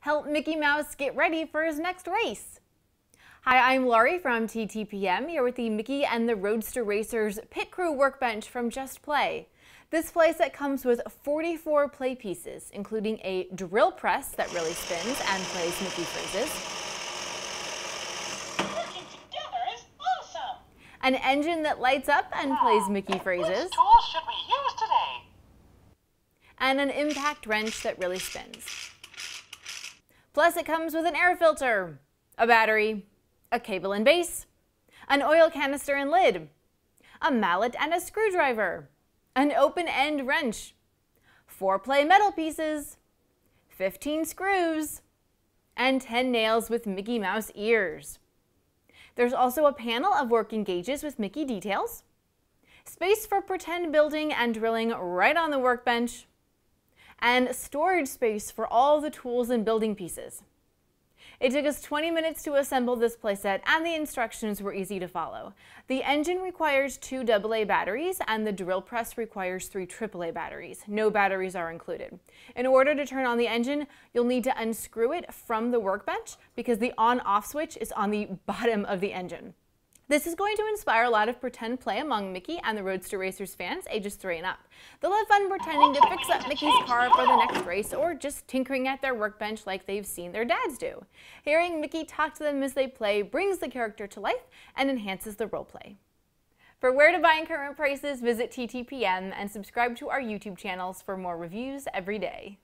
help Mickey Mouse get ready for his next race. Hi, I'm Laurie from TTPM, here with the Mickey and the Roadster Racers Pit Crew Workbench from Just Play. This playset comes with 44 play pieces, including a drill press that really spins and plays Mickey phrases, working together is awesome, an engine that lights up and plays Mickey phrases, which tool should we use today, and an impact wrench that really spins. Plus, it comes with an air filter, a battery, a cable and base, an oil canister and lid, a mallet and a screwdriver, an open-end wrench, 4 play metal pieces, 15 screws, and 10 nails with Mickey Mouse ears. There's also a panel of working gauges with Mickey details, space for pretend building and drilling right on the workbench, and storage space for all the tools and building pieces. It took us 20 minutes to assemble this playset, and the instructions were easy to follow. The engine requires 2 AA batteries, and the drill press requires 3 AAA batteries. No batteries are included. In order to turn on the engine, you'll need to unscrew it from the workbench because the on-off switch is on the bottom of the engine. This is going to inspire a lot of pretend play among Mickey and the Roadster Racers fans ages 3 and up. They'll have fun pretending to fix up Mickey's car for the next race or just tinkering at their workbench like they've seen their dads do. Hearing Mickey talk to them as they play brings the character to life and enhances the role play. For where to buy and current prices, visit TTPM and subscribe to our YouTube channels for more reviews every day.